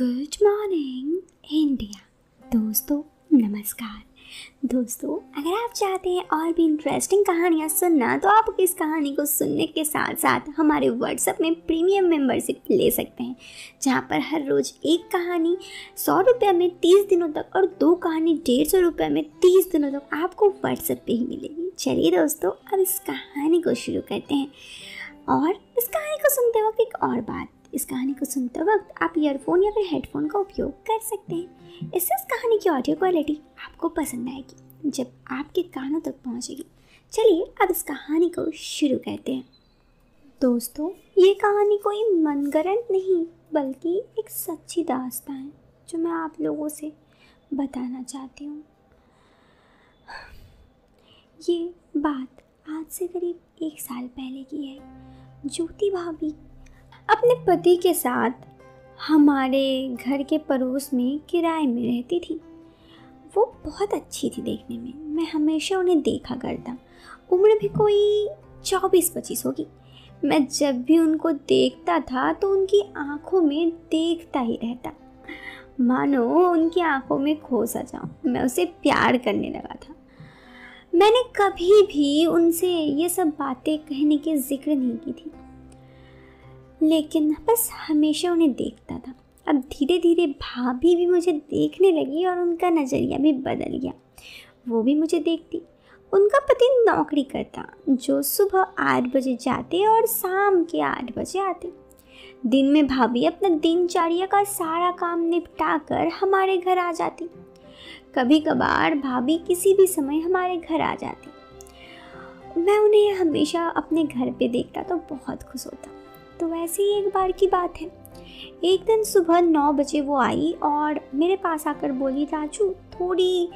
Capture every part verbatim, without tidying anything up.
Good morning India. दोस्तों नमस्कार। दोस्तों अगर आप चाहते हैं और भी इंटरेस्टिंग कहानियाँ सुनना तो आप इस कहानी को सुनने के साथ साथ हमारे व्हाट्सएप में प्रीमियम मेंबरशिप ले सकते हैं, जहाँ पर हर रोज़ एक कहानी सौ रुपये में तीस दिनों तक और दो कहानी डेढ़ सौ रुपये में तीस दिनों तक आपको व्हाट्सएप पे ही मिलेगी। चलिए दोस्तों अब इस कहानी को शुरू करते हैं। और इस कहानी को सुनते वक्त एक और बात, इस कहानी को सुनते वक्त आप ईयरफोन या फिर हेडफोन का उपयोग कर सकते हैं। इससे इस कहानी की ऑडियो क्वालिटी आपको पसंद आएगी, जब आपके कानों तक पहुंचेगी। चलिए अब इस कहानी को शुरू करते हैं। दोस्तों ये कहानी कोई मनगढ़ंत नहीं बल्कि एक सच्ची दास्तां है जो मैं आप लोगों से बताना चाहती हूँ। ये बात आज से करीब एक साल पहले की है। ज्योति भाभी अपने पति के साथ हमारे घर के पड़ोस में किराए में रहती थी। वो बहुत अच्छी थी देखने में, मैं हमेशा उन्हें देखा करता। उम्र भी कोई चौबीस पच्चीस होगी। मैं जब भी उनको देखता था तो उनकी आंखों में देखता ही रहता, मानो उनकी आंखों में खो सा जाऊँ। मैं उसे प्यार करने लगा था। मैंने कभी भी उनसे ये सब बातें कहने के जिक्र नहीं की थी, लेकिन बस हमेशा उन्हें देखता था। अब धीरे धीरे भाभी भी मुझे देखने लगी और उनका नज़रिया भी बदल गया। वो भी मुझे देखती। उनका पति नौकरी करता, जो सुबह आठ बजे जाते और शाम के आठ बजे आते। दिन में भाभी अपना दिनचर्या का सारा काम निपटा कर हमारे घर आ जाती। कभी कभार भाभी किसी भी समय हमारे घर आ जाती। मैं उन्हें हमेशा अपने घर पे देखता तो बहुत खुश होता। तो वैसे ही एक बार की बात है, एक दिन सुबह नौ बजे वो आई और मेरे पास आकर बोली, राजू थोड़ी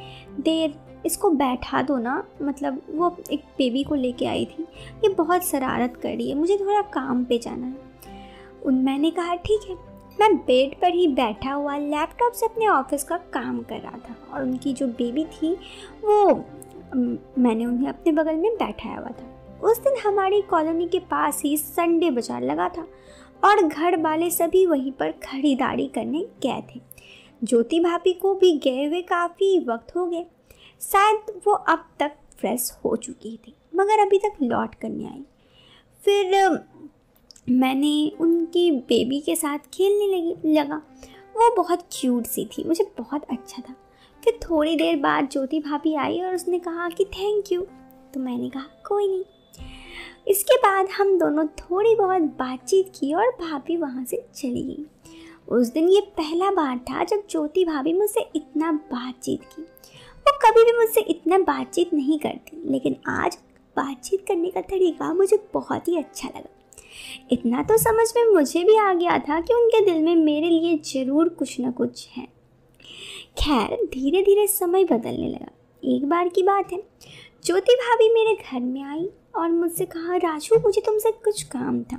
देर इसको बैठा दो ना। मतलब वो एक बेबी को लेके आई थी, ये बहुत शरारत कर रही है, मुझे थोड़ा काम पे जाना है। उन मैंने कहा ठीक है। मैं बेड पर ही बैठा हुआ लैपटॉप से अपने ऑफिस का काम कर रहा था और उनकी जो बेबी थी वो मैंने उन्हें अपने बगल में बैठाया हुआ था। उस दिन हमारी कॉलोनी के पास ही संडे बाजार लगा था और घर वाले सभी वहीं पर खरीदारी करने गए थे। ज्योति भाभी को भी गए हुए काफ़ी वक्त हो गए। शायद वो अब तक फ्रेश हो चुकी थी मगर अभी तक लौट कर नहीं आई। फिर मैंने उनकी बेबी के साथ खेलने लगी लगा। वो बहुत क्यूट सी थी, मुझे बहुत अच्छा था। फिर थोड़ी देर बाद ज्योति भाभी आई और उसने कहा कि थैंक यू। तो मैंने कहा कोई नहीं। इसके बाद हम दोनों थोड़ी बहुत बातचीत की और भाभी वहाँ से चली गई। उस दिन ये पहला बार था जब ज्योति भाभी मुझसे इतना बातचीत की। वो कभी भी मुझसे इतना बातचीत नहीं करती, लेकिन आज बातचीत करने का तरीका मुझे बहुत ही अच्छा लगा। इतना तो समझ में मुझे भी आ गया था कि उनके दिल में मेरे लिए ज़रूर कुछ ना कुछ है। खैर धीरे धीरे समय बदलने लगा। एक बार की बात है, ज्योति भाभी मेरे घर में आई और मुझसे कहा, राजू मुझे तुमसे कुछ काम था।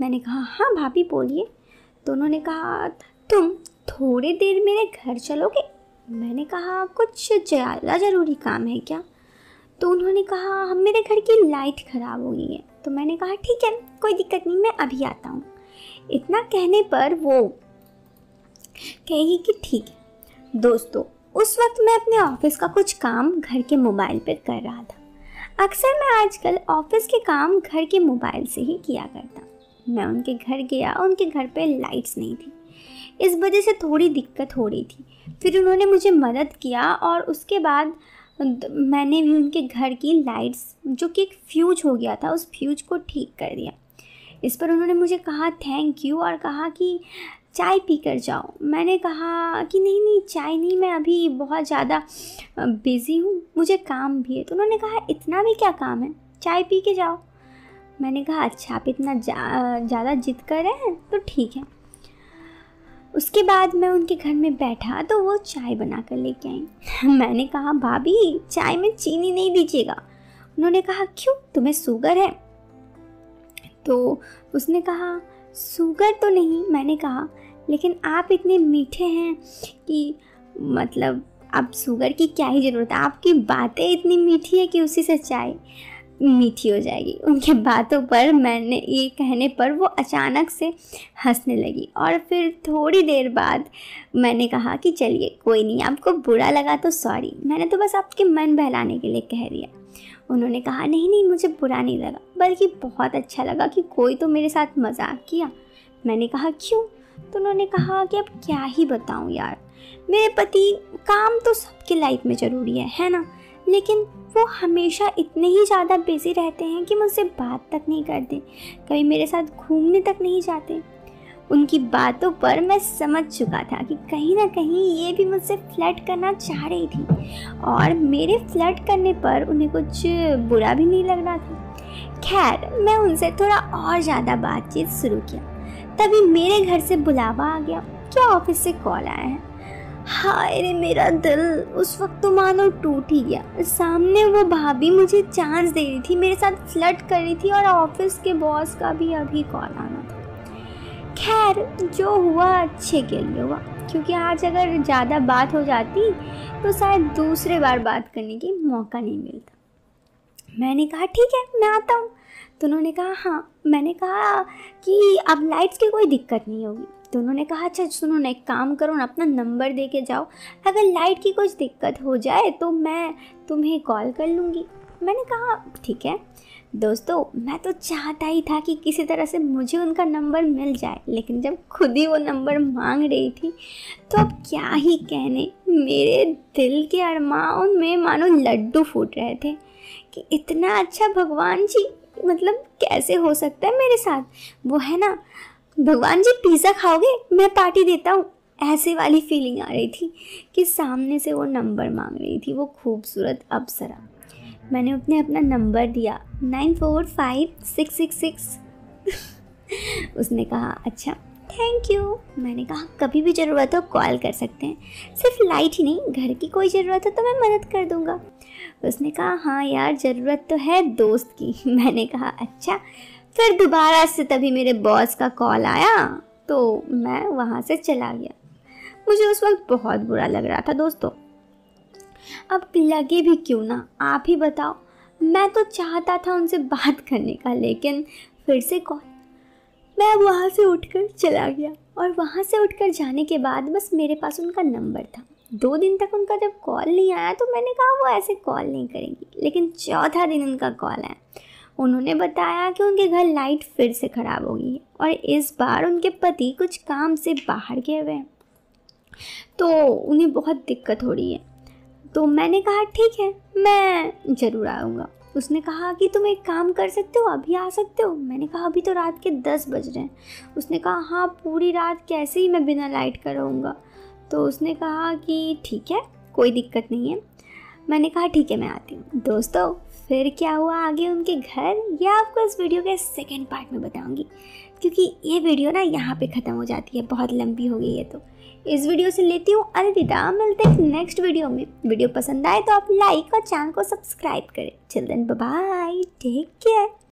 मैंने कहा हाँ भाभी बोलिए। दोनों ने कहा तुम थोड़ी देर मेरे घर चलोगे। मैंने कहा कुछ ज़्यादा ज़रूरी काम है क्या? तो उन्होंने कहा हम मेरे घर की लाइट ख़राब हो गई है। तो मैंने कहा ठीक है कोई दिक्कत नहीं, मैं अभी आता हूँ। इतना कहने पर वो कहेगी कि ठीक है। दोस्तों उस वक्त मैं अपने ऑफिस का कुछ काम घर के मोबाइल पर कर रहा था। अक्सर मैं आजकल ऑफिस के काम घर के मोबाइल से ही किया करता। मैं उनके घर गया, उनके घर पे लाइट्स नहीं थी, इस वजह से थोड़ी दिक्कत हो रही थी। फिर उन्होंने मुझे मदद किया और उसके बाद मैंने भी उनके घर की लाइट्स, जो कि एक फ्यूज हो गया था, उस फ्यूज को ठीक कर दिया। इस पर उन्होंने मुझे कहा थैंक यू और कहा कि चाय पी कर जाओ। मैंने कहा कि नहीं नहीं चाय नहीं, मैं अभी बहुत ज़्यादा बिज़ी हूँ, मुझे काम भी है। तो उन्होंने कहा इतना भी क्या काम है, चाय पी के जाओ। मैंने कहा अच्छा आप इतना ज़्यादा जिद कर रहे हैं तो ठीक है। उसके बाद मैं उनके घर में बैठा तो वो चाय बना कर लेके आई। मैंने कहा भाभी चाय में चीनी नहीं दीजिएगा। उन्होंने कहा क्यों, तुम्हें शुगर है? तो उसने कहा शुगर तो नहीं। मैंने कहा लेकिन आप इतने मीठे हैं कि मतलब अब शुगर की क्या ही ज़रूरत है, आपकी बातें इतनी मीठी है कि उसी से चाय। मीठी हो जाएगी। उनके बातों पर मैंने ये कहने पर वो अचानक से हंसने लगी और फिर थोड़ी देर बाद मैंने कहा कि चलिए कोई नहीं, आपको बुरा लगा तो सॉरी, मैंने तो बस आपके मन बहलाने के लिए कह दिया। उन्होंने कहा नहीं नहीं, मुझे बुरा नहीं लगा, बल्कि बहुत अच्छा लगा कि कोई तो मेरे साथ मजाक किया। मैंने कहा क्यों? तो उन्होंने कहा कि अब क्या ही बताऊं यार, मेरे पति, काम तो सबकी लाइफ में ज़रूरी है है ना, लेकिन वो हमेशा इतने ही ज़्यादा बिजी रहते हैं कि मुझसे बात तक नहीं करते, कभी मेरे साथ घूमने तक नहीं जाते। उनकी बातों पर मैं समझ चुका था कि कहीं ना कहीं ये भी मुझसे फ्लर्ट करना चाह रही थी और मेरे फ्लर्ट करने पर उन्हें कुछ बुरा भी नहीं लग रहा था। खैर, मैं उनसे थोड़ा और ज़्यादा बातचीत शुरू किया। तभी मेरे घर से बुलावा आ गया कि ऑफिस से कॉल आया है। हाय रे मेरा दिल, उस वक्त तो मानो टूट ही गया। सामने वो भाभी मुझे चांस दे रही थी, मेरे साथ फ्लर्ट कर रही थी और ऑफिस के बॉस का भी अभी कॉल आना था। खैर, जो हुआ अच्छे के लिए हुआ, क्योंकि आज अगर ज़्यादा बात हो जाती तो शायद दूसरे बार बात करने की मौका नहीं मिलता। मैंने कहा ठीक है, मैं आता हूँ। तो उन्होंने कहा हाँ। मैंने कहा कि अब लाइट्स की कोई दिक्कत नहीं होगी। तो उन्होंने कहा अच्छा सुनो ना, एक काम करो ना, अपना नंबर दे के जाओ, अगर लाइट की कुछ दिक्कत हो जाए तो मैं तुम्हें कॉल कर लूँगी। मैंने कहा ठीक है। दोस्तों, मैं तो चाहता ही था कि किसी तरह से मुझे उनका नंबर मिल जाए, लेकिन जब खुद ही वो नंबर मांग रही थी तो अब क्या ही कहने, मेरे दिल के अरमान में मानो लड्डू फूट रहे थे कि इतना अच्छा भगवान जी, मतलब कैसे हो सकता है मेरे साथ। वो है ना, भगवान जी पिज़्ज़ा खाओगे, मैं पार्टी देता हूँ, ऐसे वाली फीलिंग आ रही थी कि सामने से वो नंबर मांग रही थी, वो खूबसूरत अप्सरा। मैंने उन्हें अपना नंबर दिया, nine four five six six six. उसने कहा अच्छा थैंक यू। मैंने कहा कभी भी ज़रूरत हो कॉल कर सकते हैं, सिर्फ लाइट ही नहीं, घर की कोई ज़रूरत हो तो मैं मदद कर दूँगा। उसने कहा हाँ यार, ज़रूरत तो है दोस्त की। मैंने कहा अच्छा। फिर दोबारा से तभी मेरे बॉस का कॉल आया तो मैं वहाँ से चला गया। मुझे उस वक्त बहुत बुरा लग रहा था दोस्तों। अब लगे भी क्यों ना, आप ही बताओ, मैं तो चाहता था उनसे बात करने का, लेकिन फिर से कॉल। मैं वहाँ से उठकर चला गया और वहाँ से उठकर जाने के बाद बस मेरे पास उनका नंबर था। दो दिन तक उनका जब कॉल नहीं आया तो मैंने कहा वो ऐसे कॉल नहीं करेंगी, लेकिन चौथा दिन उनका कॉल आया। उन्होंने बताया कि उनके घर लाइट फिर से ख़राब हो गई है और इस बार उनके पति कुछ काम से बाहर गए हुए हैं, तो उन्हें बहुत दिक्कत हो रही है। तो मैंने कहा ठीक है, मैं ज़रूर आऊँगा। उसने कहा कि तुम एक काम कर सकते हो, अभी आ सकते हो? मैंने कहा अभी तो रात के दस बज रहे हैं। उसने कहा हाँ, पूरी रात कैसे ही मैं बिना लाइट का रहूँगा। तो उसने कहा कि ठीक है, कोई दिक्कत नहीं है। मैंने कहा ठीक है, मैं आती हूँ। दोस्तों, फिर क्या हुआ आगे उनके घर, यह आपको इस वीडियो के सेकेंड पार्ट में बताऊँगी, क्योंकि ये वीडियो ना यहाँ पे ख़त्म हो जाती है, बहुत लंबी हो गई है। तो इस वीडियो से लेती हूँ अलविदा, मिलते हैं नेक्स्ट वीडियो में। वीडियो पसंद आए तो आप लाइक और चैनल को सब्सक्राइब करें। Children, bye, take care.